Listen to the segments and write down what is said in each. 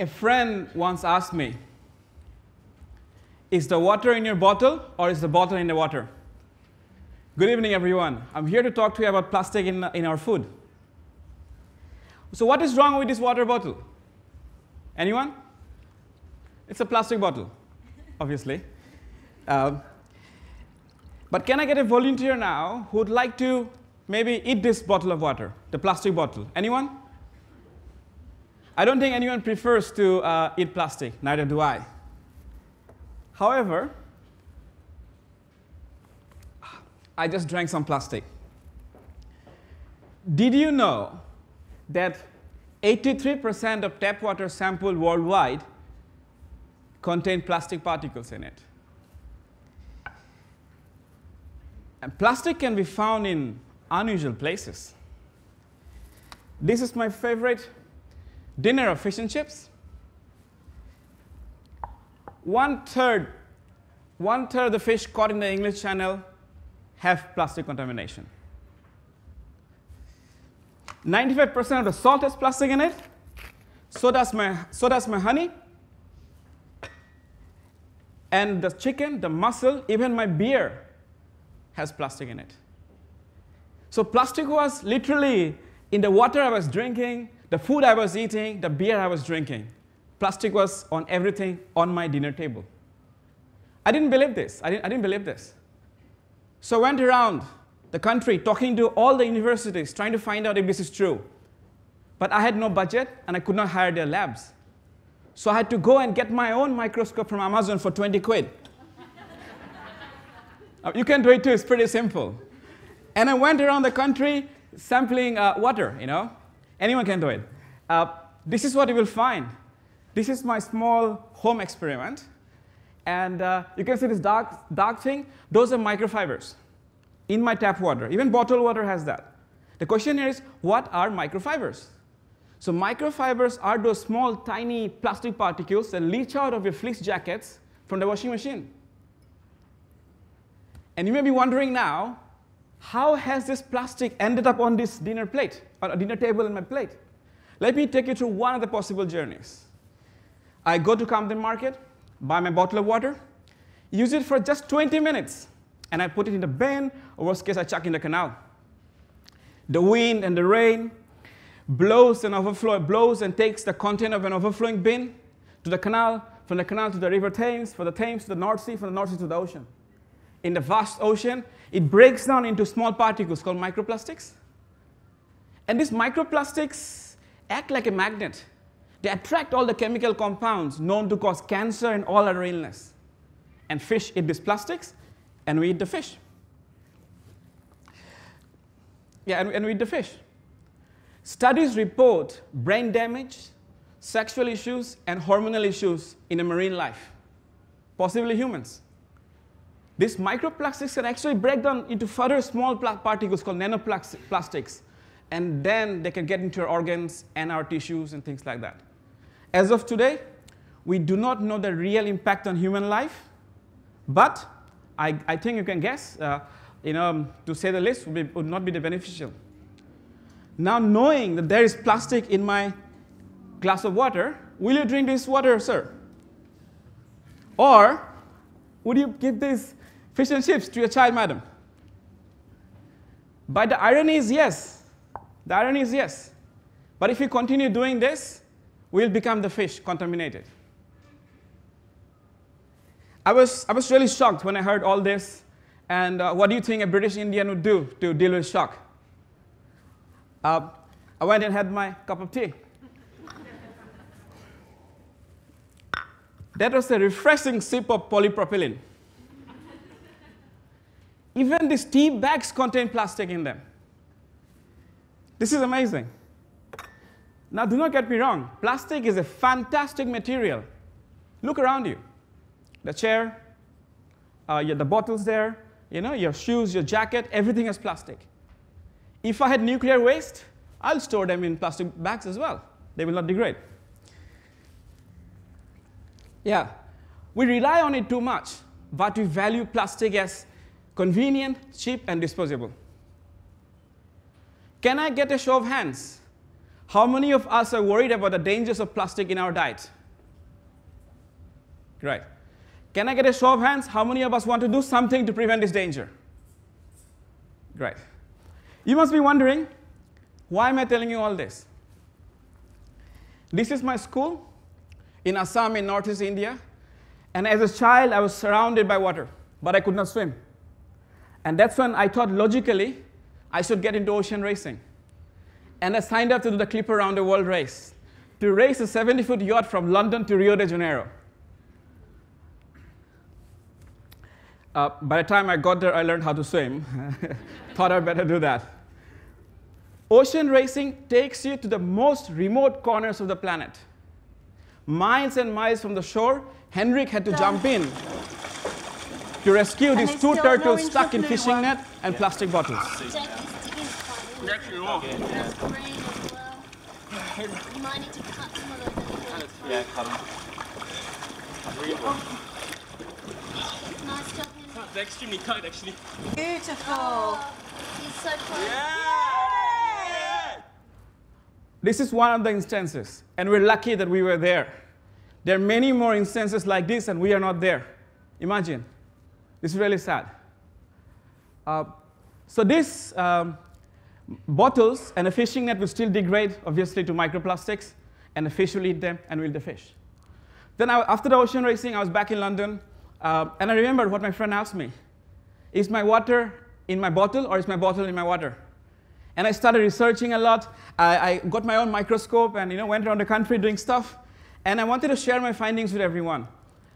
A friend once asked me, is the water in your bottle or is the bottle in the water? Good evening, everyone. I'm here to talk to you about plastic in our food. So what is wrong with this water bottle? Anyone? It's a plastic bottle, obviously. But can I get a volunteer now who would like to maybe eat this bottle of water, the plastic bottle? Anyone? I don't think anyone prefers to eat plastic, neither do I. However, I just drank some plastic. Did you know that 83% of tap water sampled worldwide contain plastic particles in it? And plastic can be found in unusual places. This is my favorite dinner of fish and chips. One third of the fish caught in the English Channel have plastic contamination. 95% of the salt has plastic in it. So does my honey. And the chicken, the mussel, even my beer has plastic in it. So plastic was literally in the water I was drinking, the food I was eating, the beer I was drinking. Plastic was on everything on my dinner table. I didn't believe this. I didn't believe this. So I went around the country talking to all the universities, trying to find out if this is true. But I had no budget, and I could not hire their labs. So I had to go and get my own microscope from Amazon for 20 quid. You can do it too. It's pretty simple. And I went around the country sampling water, you know. Anyone can do it. This is what you will find. This is my small home experiment. And you can see this dark thing. Those are microfibers in my tap water. Even bottled water has that. The question here is, what are microfibers? So microfibers are those small, tiny plastic particles that leach out of your fleece jackets from the washing machine. And you may be wondering now, how has this plastic ended up on this dinner plate, on a dinner table in my plate? Let me take you through one of the possible journeys. I go to Camden Market, buy my bottle of water, use it for just 20 minutes, and I put it in the bin, or worst case, I chuck in the canal. The wind and the rain blows and overflows, blows and takes the content of an overflowing bin to the canal, from the canal to the River Thames, from the Thames to the North Sea, from the North Sea to the ocean. In the vast ocean, it breaks down into small particles called microplastics. And these microplastics act like a magnet. They attract all the chemical compounds known to cause cancer and all other illness. And fish eat these plastics, and we eat the fish. Yeah, and we eat the fish. Studies report brain damage, sexual issues, and hormonal issues in a marine life, possibly humans. These microplastics can actually break down into further small particles called nanoplastics. And then they can get into our organs and our tissues and things like that. As of today, we do not know the real impact on human life. But I think you can guess, you know, to say the least would not be beneficial. Now, knowing that there is plastic in my glass of water, will you drink this water, sir? Or would you give this fish and chips to your child, madam? But the irony is yes. The irony is yes. But if we continue doing this, we'll become the fish contaminated. I was really shocked when I heard all this. And what do you think a British Indian would do to deal with shock? I went and had my cup of tea. That was a refreshing sip of polypropylene. Even these tea bags contain plastic in them. This is amazing. Now, do not get me wrong. Plastic is a fantastic material. Look around you. The chair, the bottles there, you know, your shoes, your jacket, everything is plastic. If I had nuclear waste, I'll store them in plastic bags as well. They will not degrade. Yeah, we rely on it too much, but we value plastic as convenient, cheap, and disposable. Can I get a show of hands? How many of us are worried about the dangers of plastic in our diet? Great. Can I get a show of hands? How many of us want to do something to prevent this danger? Great. You must be wondering, why am I telling you all this? This is my school in Assam in northeast India. And as a child, I was surrounded by water, but I could not swim. And that's when I thought logically, I should get into ocean racing. And I signed up to do the Clipper Around the World race, to race a 70-foot yacht from London to Rio de Janeiro. By the time I got there, I learned how to swim. Thought I'd better do that. Ocean racing takes you to the most remote corners of the planet. Miles and miles from the shore, Henrik had to jump in to rescue these two turtles stuck in fishing net and plastic bottles. They're extremely tight, actually. Beautiful. He's so close. Yeah. This is one of the instances, and we're lucky that we were there. There are many more instances like this, and we are not there. Imagine. This is really sad. So these bottles and a fishing net will still degrade, obviously, to microplastics, and the fish will eat them and will eat the fish. Then after the ocean racing, I was back in London, and I remembered what my friend asked me. Is my water in my bottle, or is my bottle in my water? And I started researching a lot. I got my own microscope and went around the country doing stuff. And I wanted to share my findings with everyone.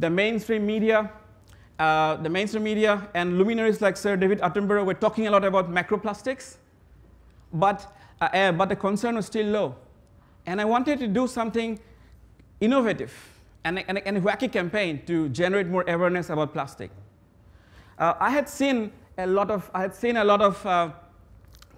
The mainstream media and luminaries like Sir David Attenborough were talking a lot about macroplastics, but the concern was still low. And I wanted to do something innovative and a wacky campaign to generate more awareness about plastic. I had seen a lot of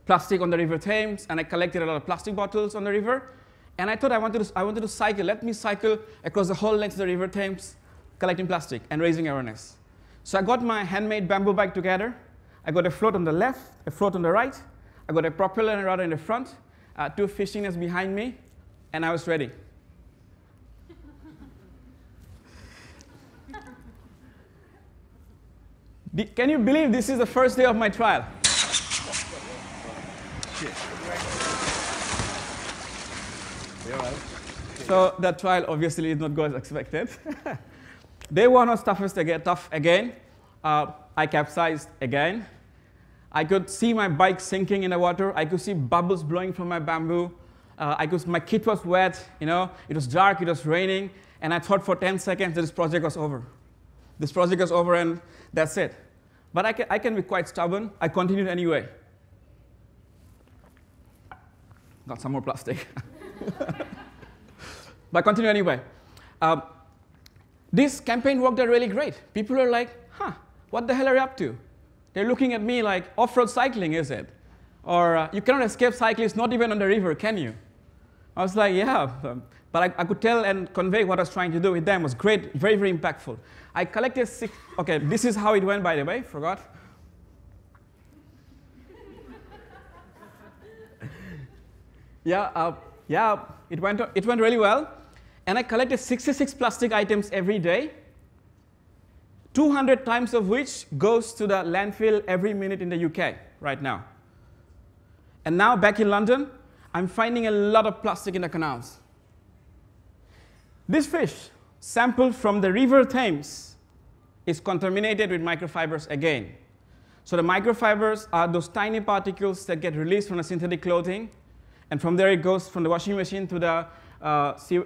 plastic on the River Thames, and I collected a lot of plastic bottles on the river. And I thought I wanted to cycle. Let me cycle across the whole length of the River Thames, collecting plastic and raising awareness. So I got my handmade bamboo bike together. I got a float on the left, a float on the right. I got a propeller and a rudder in the front, two fishing nets behind me, and I was ready. Can you believe this is the first day of my trial? So the trial obviously did not go as expected. Day one was tough again. I capsized again. I could see my bike sinking in the water. I could see bubbles blowing from my bamboo. My kit was wet. It was dark. It was raining. And I thought for 10 seconds that this project was over. This project was over, and that's it. But I can be quite stubborn. I continued anyway. Got some more plastic. But I continued anyway. This campaign worked out really great. People are like, huh, what the hell are you up to? They're looking at me like, off-road cycling, is it? Or you cannot escape cyclists, not even on the river, can you? I was like, yeah. But I could tell and convey what I was trying to do with them. It was great, very, very impactful. I collected OK, this is how it went, by the way. Forgot. Yeah, it went really well. And I collected 66 plastic items every day, 200 times of which goes to the landfill every minute in the UK right now. And now, back in London, I'm finding a lot of plastic in the canals. This fish, sampled from the River Thames, is contaminated with microfibers again. So the microfibers are those tiny particles that get released from the synthetic clothing. And from there, it goes from the washing machine to the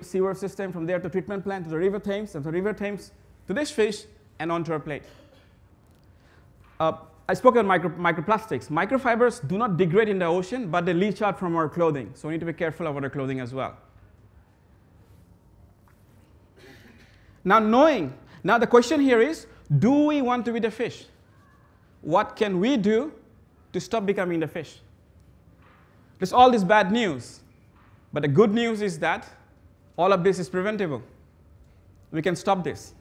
sewer system, from there to treatment plant, to the River Thames, and from the River Thames to this fish, and onto our plate. I spoke about microplastics. Microfibers do not degrade in the ocean, but they leach out from our clothing. So we need to be careful about our clothing as well. Now the question here is, do we want to be the fish? What can we do to stop becoming the fish? There's all this bad news. But the good news is that all of this is preventable. We can stop this.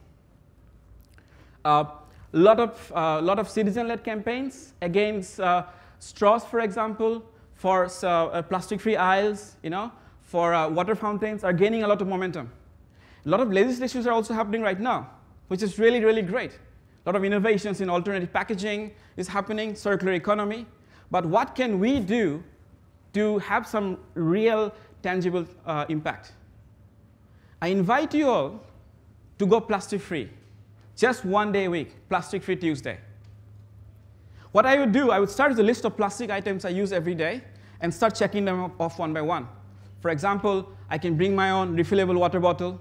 A lot of citizen-led campaigns against straws, for example, for plastic-free aisles, for water fountains are gaining a lot of momentum. A lot of legislations are also happening right now, which is really, really great. A lot of innovations in alternative packaging is happening, circular economy. But what can we do to have some real, tangible impact? I invite you all to go plastic-free, just one day a week, Plastic Free Tuesday. What I would do, I would start with a list of plastic items I use every day and start checking them off one by one. For example, I can bring my own refillable water bottle.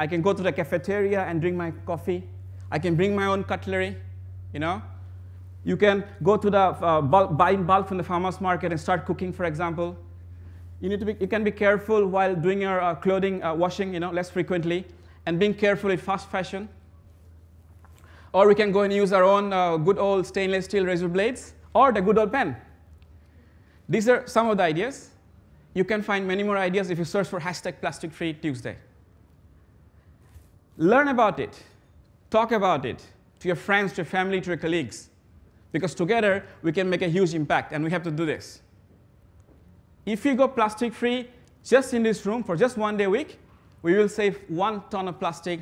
I can go to the cafeteria and drink my coffee. I can bring my own cutlery, you know. You can go to the buy in bulk from the farmer's market and start cooking, for example. You can be careful while doing your clothing washing, you know, less frequently, and being careful with fast fashion. Or we can go and use our own good old stainless steel razor blades or the good old pen. These are some of the ideas. You can find many more ideas if you search for #PlasticFreeTuesday. Learn about it. Talk about it to your friends, to your family, to your colleagues. Because together, we can make a huge impact, and we have to do this. If you go plastic-free just in this room for just one day a week, we will save 1 ton of plastic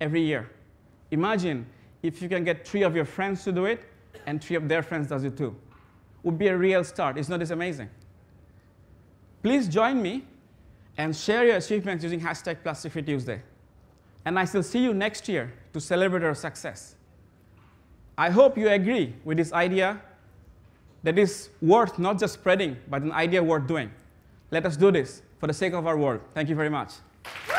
every year. Imagine if you can get 3 of your friends to do it, and 3 of their friends does it too. It would be a real start. It's not this amazing. Please join me and share your achievements using #PlasticFreeTuesday. And I shall see you next year to celebrate our success. I hope you agree with this idea that is worth not just spreading, but an idea worth doing. Let us do this for the sake of our world. Thank you very much.